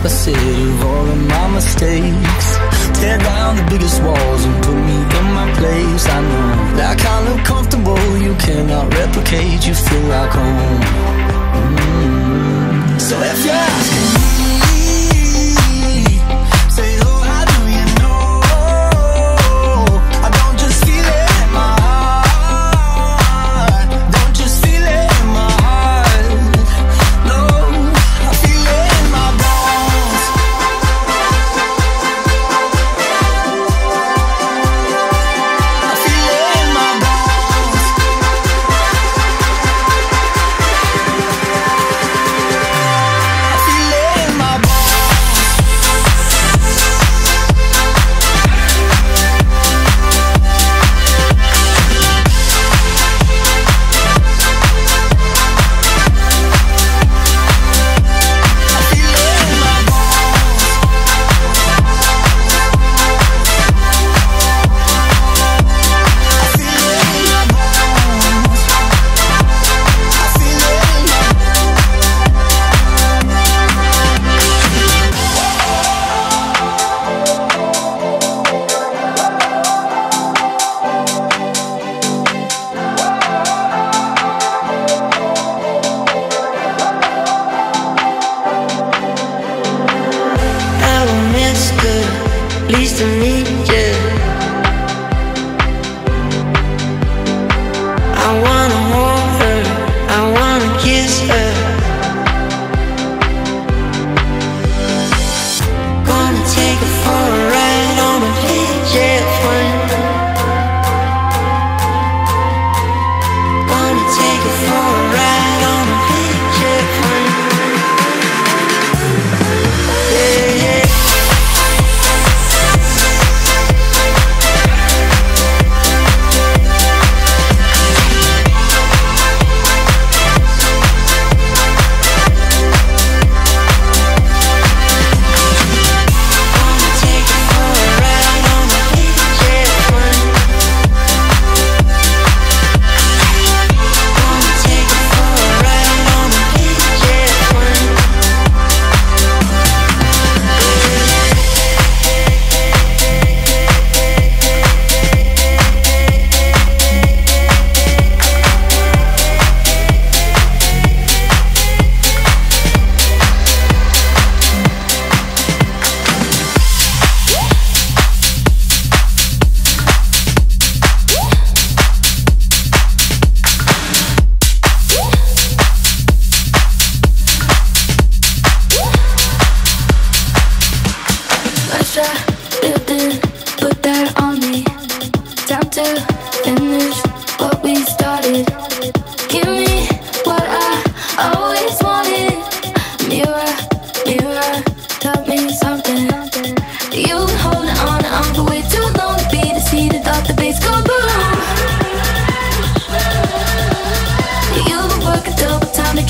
opposite of all of my mistakes. Tear down the biggest walls and put me in my place. I know that kind of comfortable you cannot replicate. You feel like home. So if you're asking me, you've been working double time to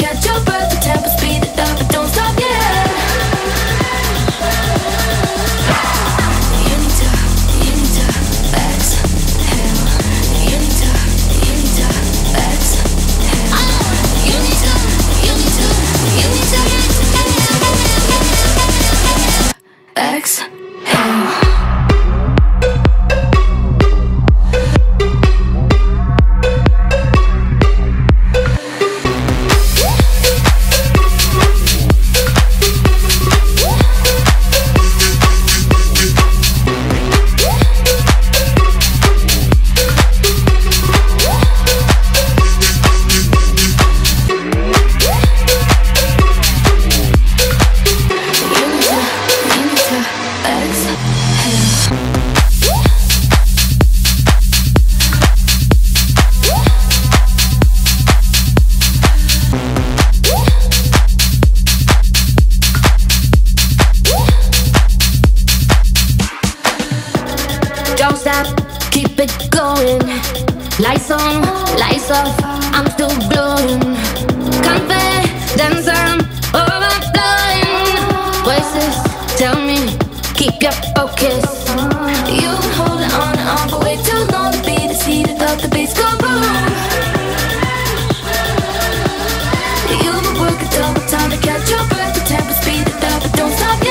catch your breath. The tempo speed it up, but don't stop.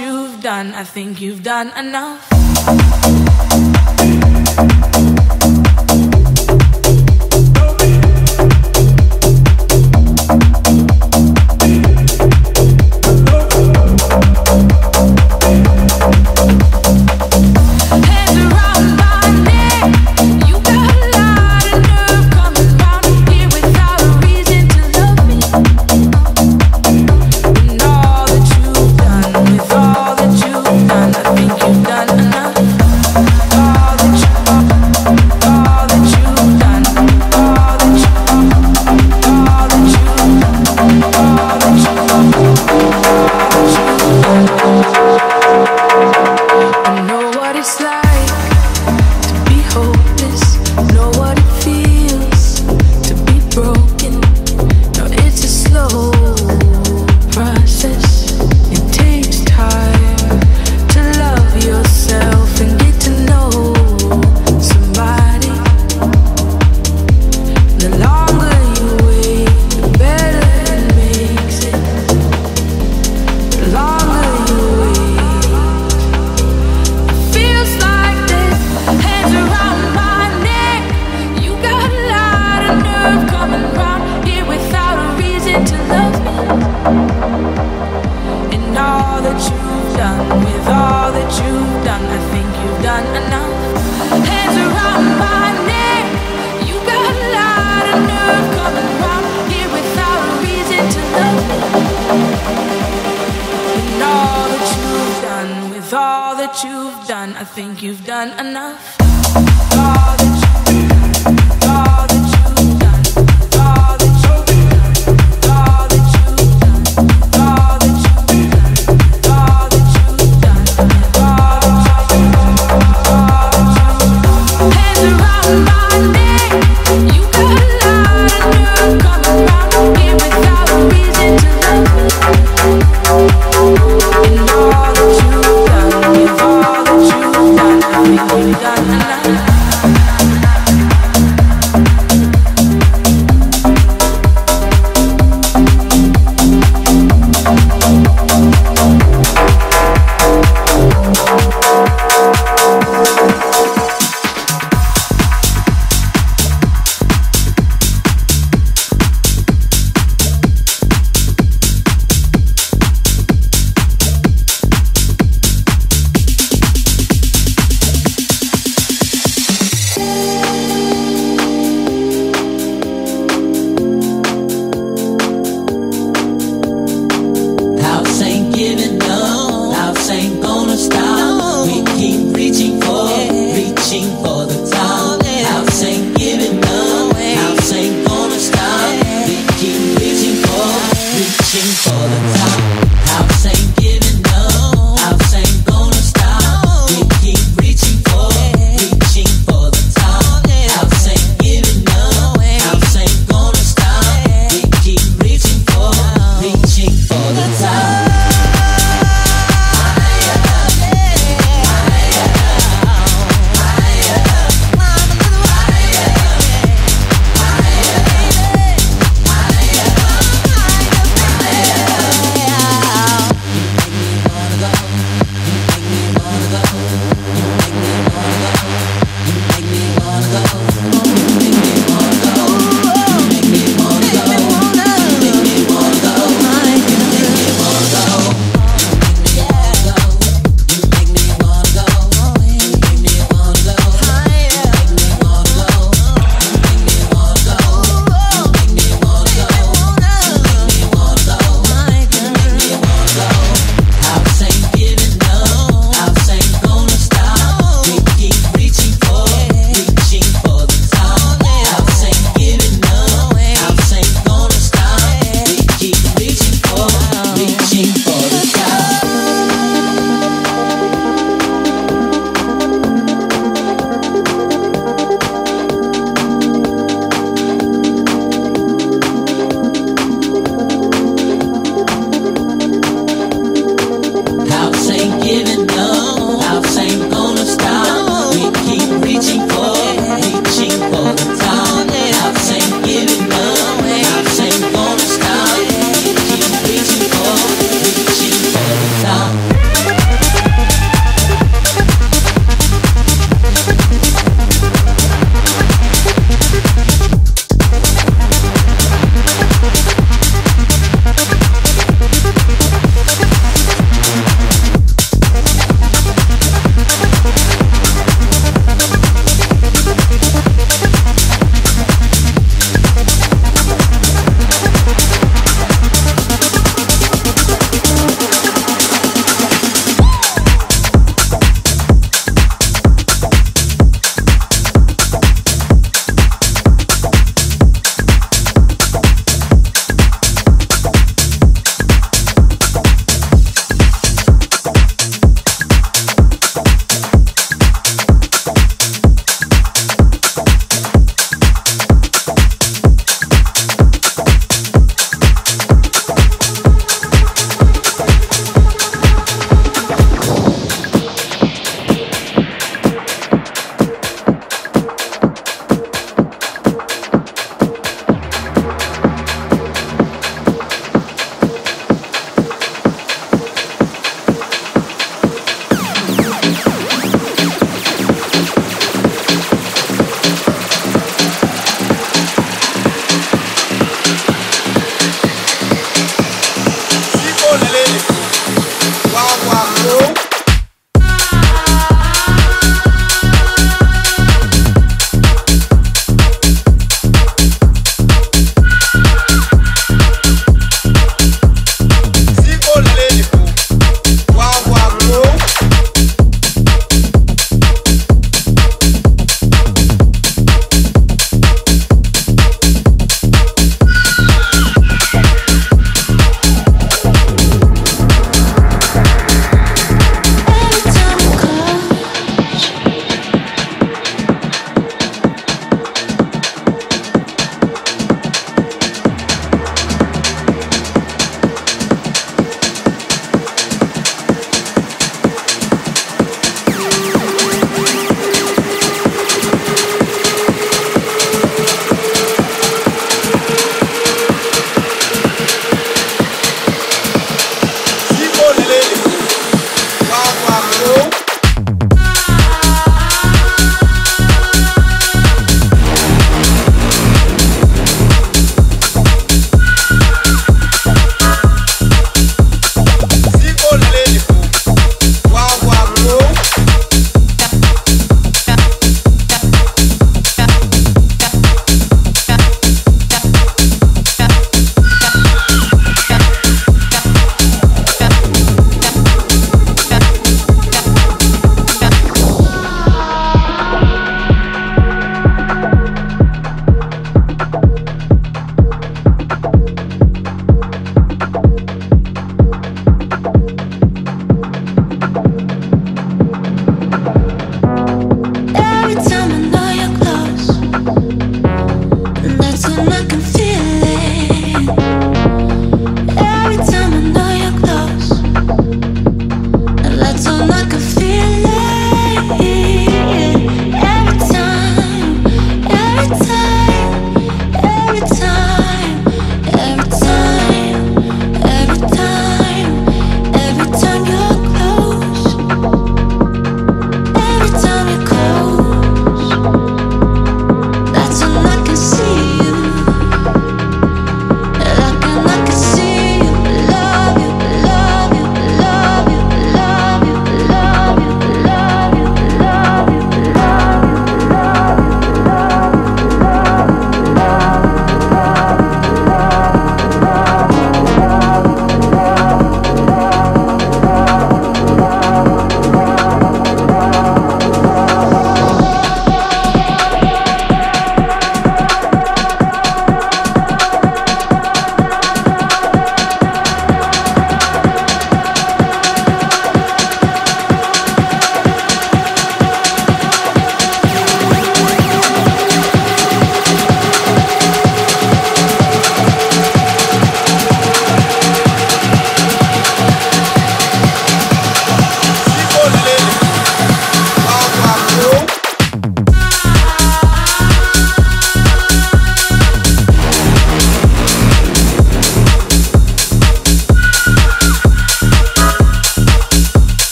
what you've done, I think you've done enough.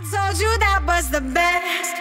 I told you that was the best.